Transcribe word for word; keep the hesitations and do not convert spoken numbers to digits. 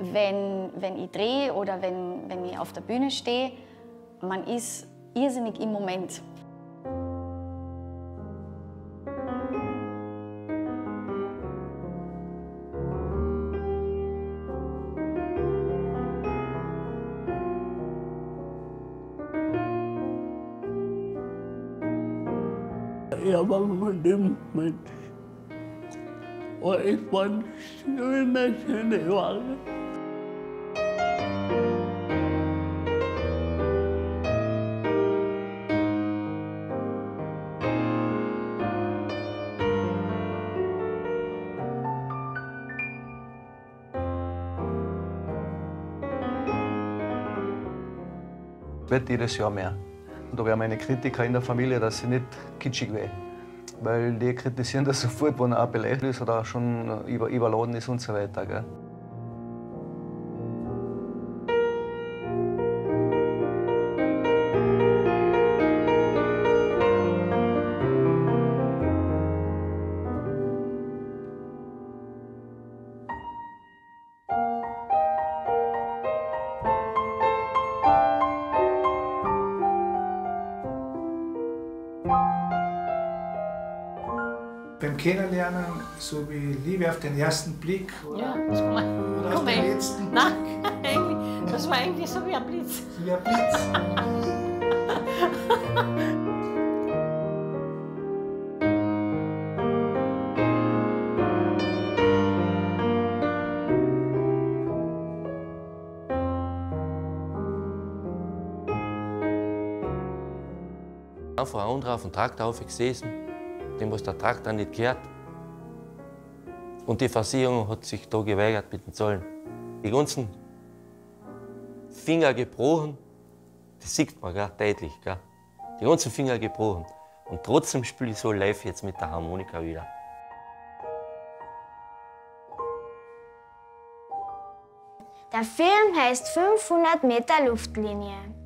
wenn, wenn ich drehe oder wenn, wenn ich auf der Bühne stehe. Man ist irrsinnig im Moment. Ja, man nimmt mit. Und ich fand es eine schöne Jahre. Es wird jedes Jahr mehr. Und da wäre meine Kritiker in der Familie, dass sie nicht kitschig wäre. Weil die kritisieren das sofort, wenn er auch beleidigt ist oder auch schon über, überladen ist und so weiter. Gell? Beim Kennenlernen, so wie Liebe auf den ersten Blick oder, ja, das war, oder auf den letzten. Nein, eigentlich, das war eigentlich so wie ein Blitz. So wie ein Blitz. Vor einem drauf und Traktor aufgesessen. Dem, was der Traktor nicht gehört. Und die Versicherung hat sich da geweigert mit den Zollen. Die ganzen Finger gebrochen, das sieht man gell, deutlich. Gell. Die ganzen Finger gebrochen. Und trotzdem spiele ich so live jetzt mit der Harmonika wieder. Der Film heißt fünfhundert Meter Luftlinie.